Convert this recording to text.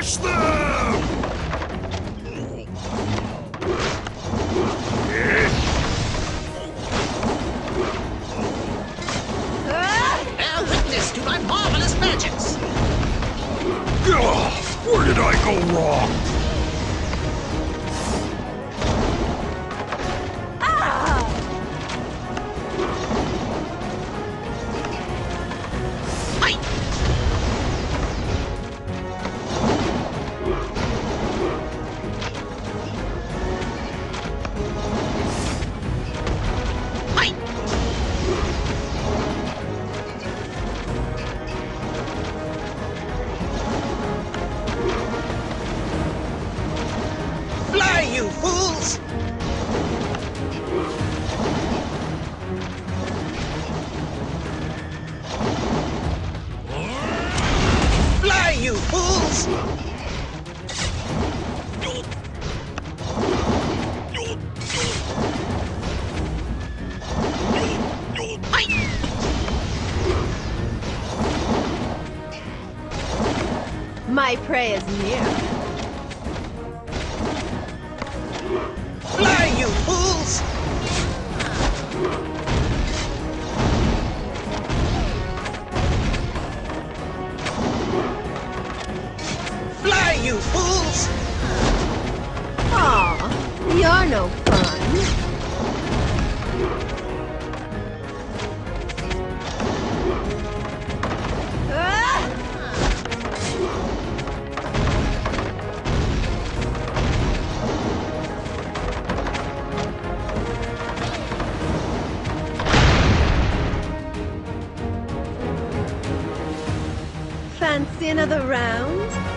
Crush them! Now witness to my marvelous vengeance! Where did I go wrong? You fools! Fly, you fools! My prey is near. You fools! Fly, you fools! Aw, you're no fun. Fancy another round?